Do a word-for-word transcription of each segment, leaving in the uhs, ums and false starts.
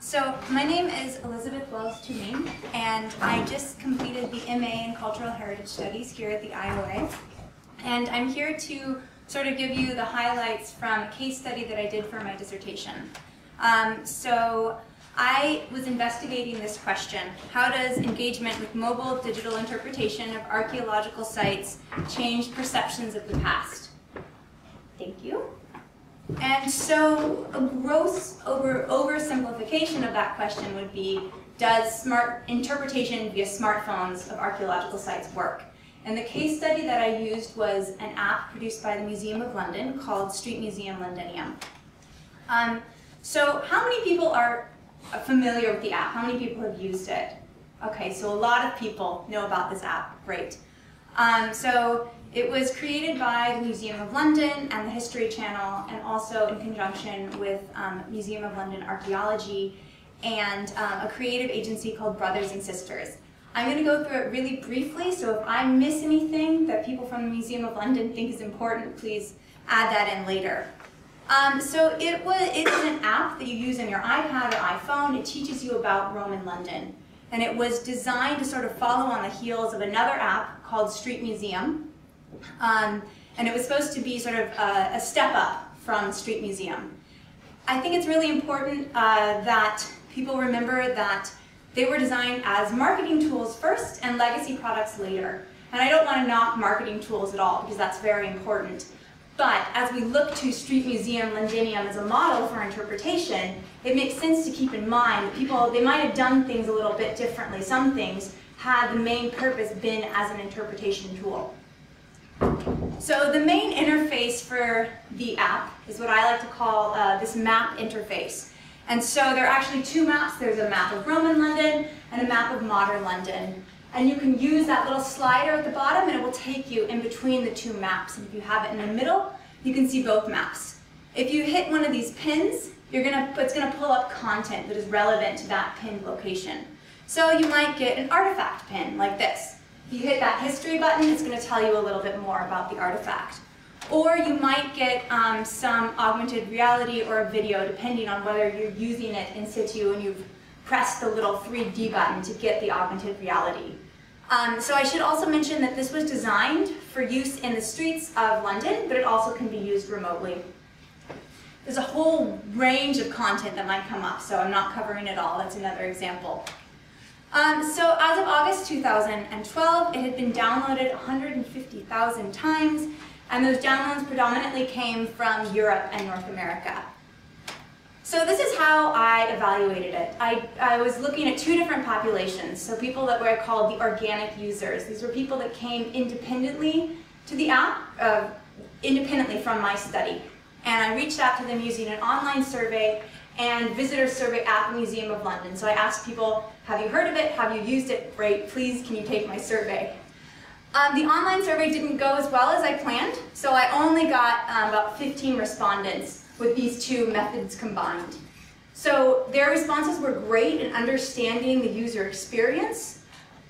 So my name is Elizabeth Wells-Thulin, and I just completed the M A in Cultural Heritage Studies here at the I O A. And I'm here to sort of give you the highlights from a case study that I did for my dissertation. Um, so I was investigating this question: how does engagement with mobile digital interpretation of archaeological sites change perceptions of the past? Thank you. And so a gross over, oversimplification of that question would be, does smart interpretation via smartphones of archaeological sites work? And the case study that I used was an app produced by the Museum of London called Streetmuseum Londinium. Um, so how many people are familiar with the app? How many people have used it? Okay, so a lot of people know about this app. Great. Um, so it was created by the Museum of London and the History Channel, and also in conjunction with um, Museum of London Archaeology and um, a creative agency called Brothers and Sisters. I'm going to go through it really briefly, so if I miss anything that people from the Museum of London think is important, please add that in later. Um, so it was, it is an app that you use on your iPad or iPhone. It teaches you about Roman London. And it was designed to sort of follow on the heels of another app called Street Museum. Um, and it was supposed to be sort of a, a step up from Street Museum. I think it's really important uh, that people remember that they were designed as marketing tools first and legacy products later. And I don't want to knock marketing tools at all, because that's very important. But as we look to Street Museum Londinium as a model for interpretation, it makes sense to keep in mind that people, they might have done things a little bit differently. Some things had the main purpose been as an interpretation tool. So the main interface for the app is what I like to call uh, this map interface. And so there are actually two maps. There's a map of Roman London and a map of modern London. And you can use that little slider at the bottom, and it will take you in between the two maps. And if you have it in the middle, you can see both maps. If you hit one of these pins, you're gonna, it's going to pull up content that is relevant to that pinned location. So you might get an artifact pin like this. If you hit that history button, it's going to tell you a little bit more about the artifact. Or you might get um, some augmented reality or a video, depending on whether you're using it in situ and you've press the little three D button to get the augmented reality. Um, so I should also mention that this was designed for use in the streets of London, but it also can be used remotely. There's a whole range of content that might come up, so I'm not covering it all. That's another example. Um, so as of August two thousand twelve, it had been downloaded one hundred fifty thousand times, and those downloads predominantly came from Europe and North America. So this is how I evaluated it. I, I was looking at two different populations, so people that were called the organic users. These were people that came independently to the app, uh, independently from my study. And I reached out to them using an online survey and visitor survey at the Museum of London. So I asked people, have you heard of it? Have you used it? Great, please can you take my survey? Um, the online survey didn't go as well as I planned, so I only got um, about fifteen respondents with these two methods combined. So their responses were great in understanding the user experience,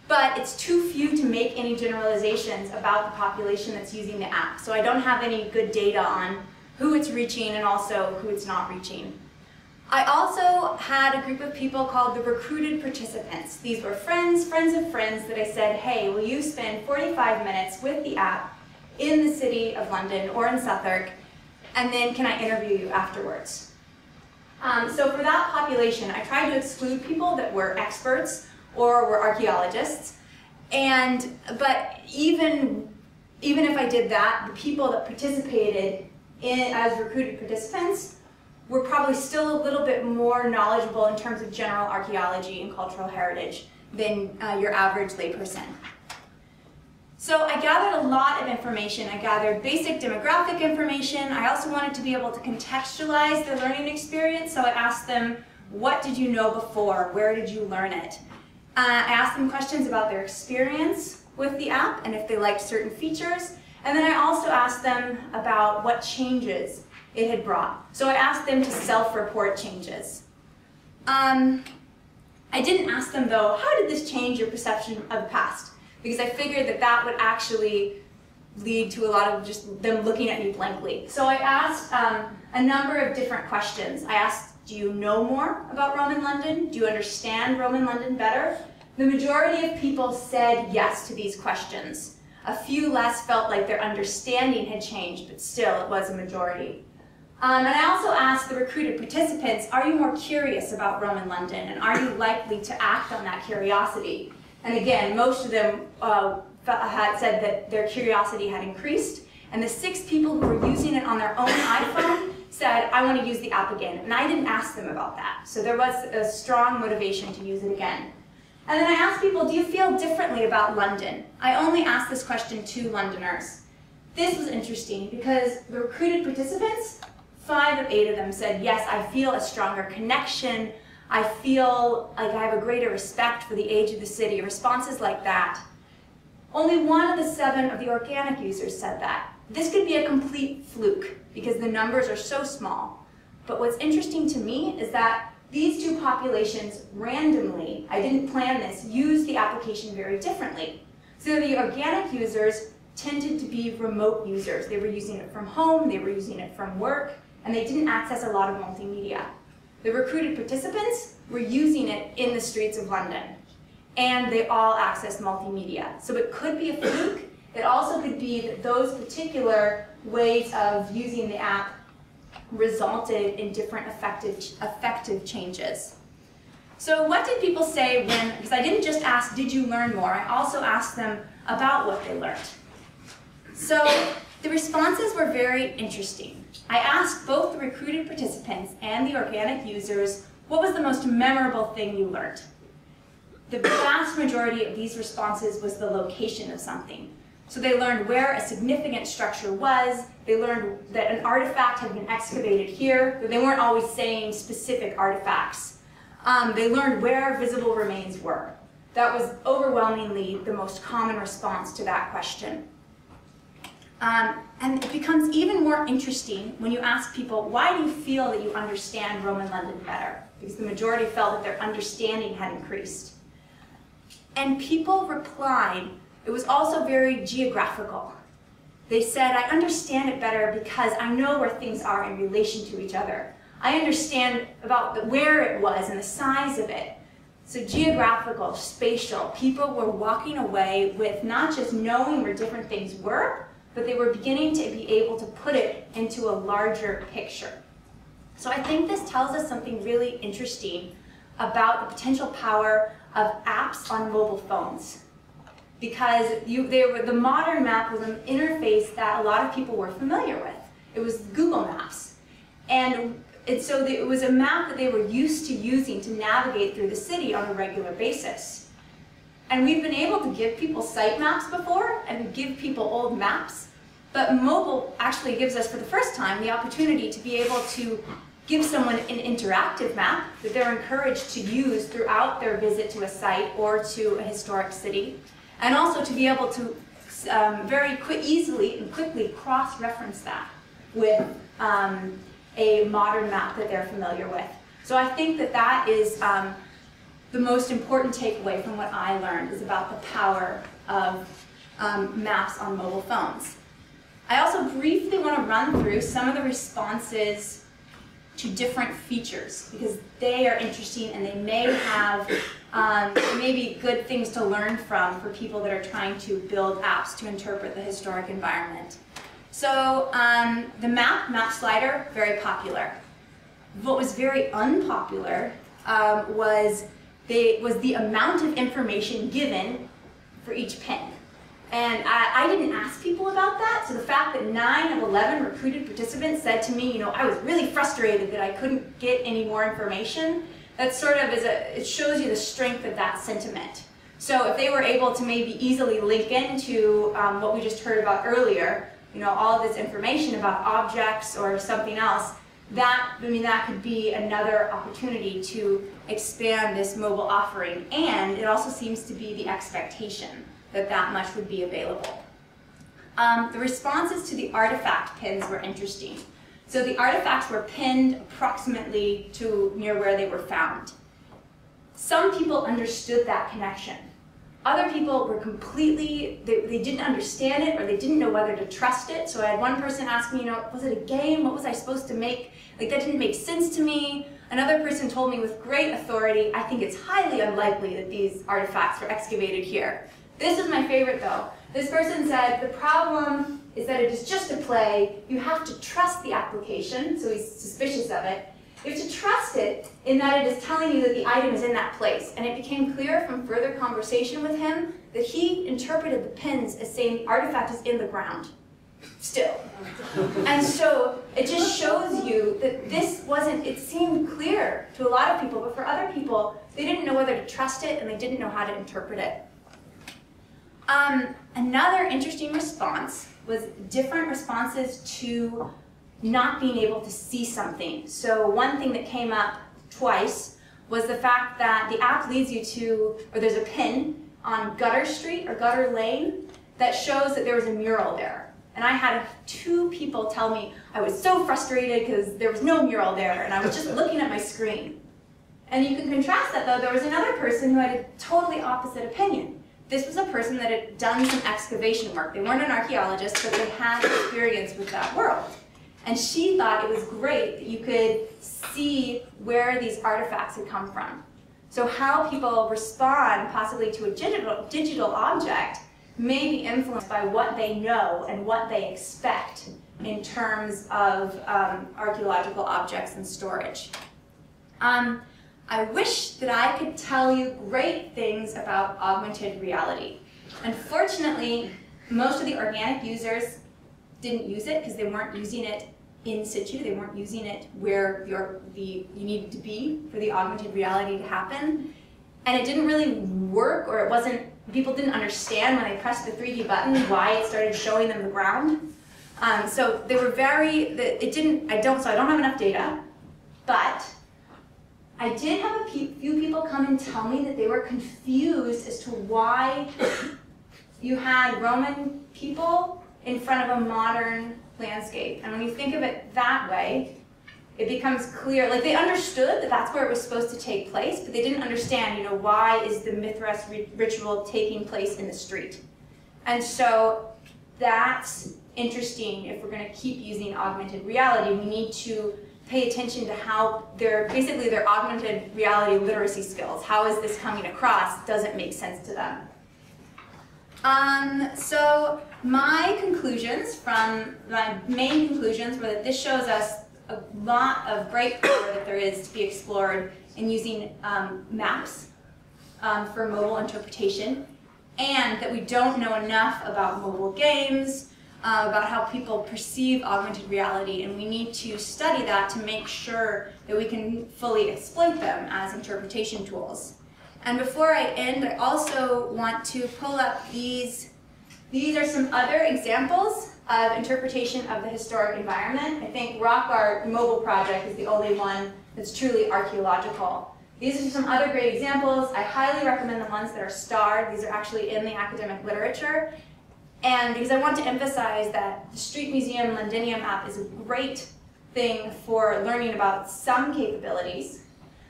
but it's too few to make any generalizations about the population that's using the app. So I don't have any good data on who it's reaching and also who it's not reaching. I also had a group of people called the recruited participants. These were friends, friends of friends that I said, hey, will you spend forty-five minutes with the app in the city of London or in Southwark? And then can I interview you afterwards? Um, so for that population, I tried to exclude people that were experts or were archaeologists. And, but even, even if I did that, the people that participated in, as recruited participants were probably still a little bit more knowledgeable in terms of general archaeology and cultural heritage than uh, your average layperson. So I gathered a lot of information. I gathered basic demographic information. I also wanted to be able to contextualize their learning experience, so I asked them, what did you know before? Where did you learn it? Uh, I asked them questions about their experience with the app and if they liked certain features. And then I also asked them about what changes it had brought. So I asked them to self-report changes. Um, I didn't ask them, though, how did this change your perception of the past? Because I figured that that would actually lead to a lot of just them looking at me blankly. So I asked um, a number of different questions. I asked, Do you know more about Roman London? Do you understand Roman London better? The majority of people said yes to these questions. A few less felt like their understanding had changed, but still it was a majority. Um, and I also asked the recruited participants, are you more curious about Roman London, and are you likely to act on that curiosity? And again, most of them uh, had said that their curiosity had increased, and the six people who were using it on their own iPhone said, I want to use the app again, and I didn't ask them about that. So there was a strong motivation to use it again. And then I asked people, do you feel differently about London? I only asked this question to Londoners. This was interesting because the recruited participants, five of eight of them said, yes, I feel a stronger connection. I feel like I have a greater respect for the age of the city, responses like that. Only one of the seven of the organic users said that. This could be a complete fluke because the numbers are so small. But what's interesting to me is that these two populations randomly, I didn't plan this, used the application very differently. So the organic users tended to be remote users. They were using it from home, they were using it from work, and they didn't access a lot of multimedia. The recruited participants were using it in the streets of London, and they all accessed multimedia. So it could be a fluke. It also could be that those particular ways of using the app resulted in different effective, effective changes. So what did people say when, because I didn't just ask, did you learn more? I also asked them about what they learned. So the responses were very interesting. I asked both the recruited participants and the organic users, what was the most memorable thing you learned? The vast majority of these responses was the location of something. So they learned where a significant structure was, they learned that an artifact had been excavated here, but they weren't always saying specific artifacts. Um, they learned where visible remains were. That was overwhelmingly the most common response to that question. Um, and it becomes even more interesting when you ask people, why do you feel that you understand Roman London better? Because the majority felt that their understanding had increased. And people replied, it was also very geographical. They said, I understand it better because I know where things are in relation to each other. I understand about the, where it was and the size of it. So geographical, spatial, people were walking away with not just knowing where different things were, but they were beginning to be able to put it into a larger picture. So I think this tells us something really interesting about the potential power of apps on mobile phones. Because you, they were, the modern map was an interface that a lot of people were familiar with. It was Google Maps. And it, so the, it was a map that they were used to using to navigate through the city on a regular basis. And we've been able to give people site maps before and give people old maps, but mobile actually gives us for the first time the opportunity to be able to give someone an interactive map that they're encouraged to use throughout their visit to a site or to a historic city. And also to be able to um, very quick, easily and quickly cross-reference that with um, a modern map that they're familiar with. So I think that that is um, the most important takeaway from what I learned is about the power of um, maps on mobile phones. I also briefly want to run through some of the responses to different features because they are interesting and they may have um, maybe good things to learn from for people that are trying to build apps to interpret the historic environment. So um, the map, map slider, very popular. What was very unpopular um, was, the, was the amount of information given for each pin. And I, I didn't ask people about that, so the fact that nine of eleven recruited participants said to me, you know, I was really frustrated that I couldn't get any more information, that sort of is a, it shows you the strength of that sentiment. So if they were able to maybe easily link into um, what we just heard about earlier, you know, all of this information about objects or something else, that, I mean, that could be another opportunity to expand this mobile offering, and it also seems to be the expectation that that much would be available. Um, the responses to the artifact pins were interesting. So the artifacts were pinned approximately to near where they were found. Some people understood that connection. Other people were completely, they, they didn't understand it, or they didn't know whether to trust it. So I had one person ask me, you know, was it a game? What was I supposed to make? Like, that didn't make sense to me. Another person told me with great authority, I think it's highly unlikely that these artifacts were excavated here. This is my favorite though. This person said, the problem is that it is just a play. You have to trust the application, so he's suspicious of it. You have to trust it in that it is telling you that the item is in that place. And it became clear from further conversation with him that he interpreted the pins as saying the artifact is in the ground, still. And so it just shows you that this wasn't, it seemed clear to a lot of people, but for other people, they didn't know whether to trust it and they didn't know how to interpret it. Um, another interesting response was different responses to not being able to see something. So one thing that came up twice was the fact that the app leads you to, or there's a pin on Gutter Street or Gutter Lane that shows that there was a mural there. And I had two people tell me I was so frustrated because there was no mural there and I was just looking at my screen. And you can contrast that though, there was another person who had a totally opposite opinion. This was a person that had done some excavation work. They weren't an archaeologist, but they had experience with that world. And she thought it was great that you could see where these artifacts had come from. So how people respond possibly to a digital, digital object may be influenced by what they know and what they expect in terms of um, archaeological objects and storage. Um, I wish that I could tell you great things about augmented reality. Unfortunately, most of the organic users didn't use it because they weren't using it in situ. They weren't using it where your, the, you needed to be for the augmented reality to happen. And it didn't really work, or it wasn't, people didn't understand when they pressed the three D button why it started showing them the ground. Um, so they were very, it didn't, I don't, so I don't have enough data, but I did have a few people come and tell me that they were confused as to why you had Roman people in front of a modern landscape. And when you think of it that way, it becomes clear, like they understood that that's where it was supposed to take place, but they didn't understand, you know, why is the Mithras ritual taking place in the street? And so that's interesting. If we're gonna keep using augmented reality, we need to pay attention to how their, basically their augmented reality literacy skills, how is this coming across, doesn't make sense to them. Um, so my conclusions from, my main conclusions were that this shows us a lot of great power that there is to be explored in using um, maps um, for mobile interpretation, and that we don't know enough about mobile games, uh, about how people perceive augmented reality, and we need to study that to make sure that we can fully exploit them as interpretation tools. And before I end, I also want to pull up these, these are some other examples of interpretation of the historic environment. I think Rock Art Mobile Project is the only one that's truly archaeological. These are some other great examples. I highly recommend the ones that are starred. These are actually in the academic literature. And because I want to emphasize that the Street Museum Londinium app is a great thing for learning about some capabilities.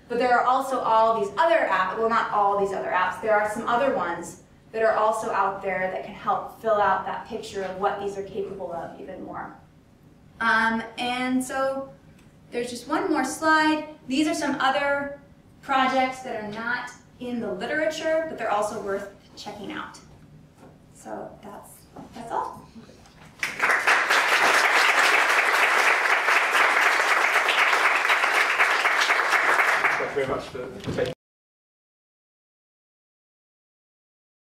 But there are also all these other apps, well not all these other apps, there are some other ones that are also out there that can help fill out that picture of what these are capable of even more. Um, and so there's just one more slide. These are some other projects that are not in the literature, but they're also worth checking out. So that's, that's all. Thank you very much for taking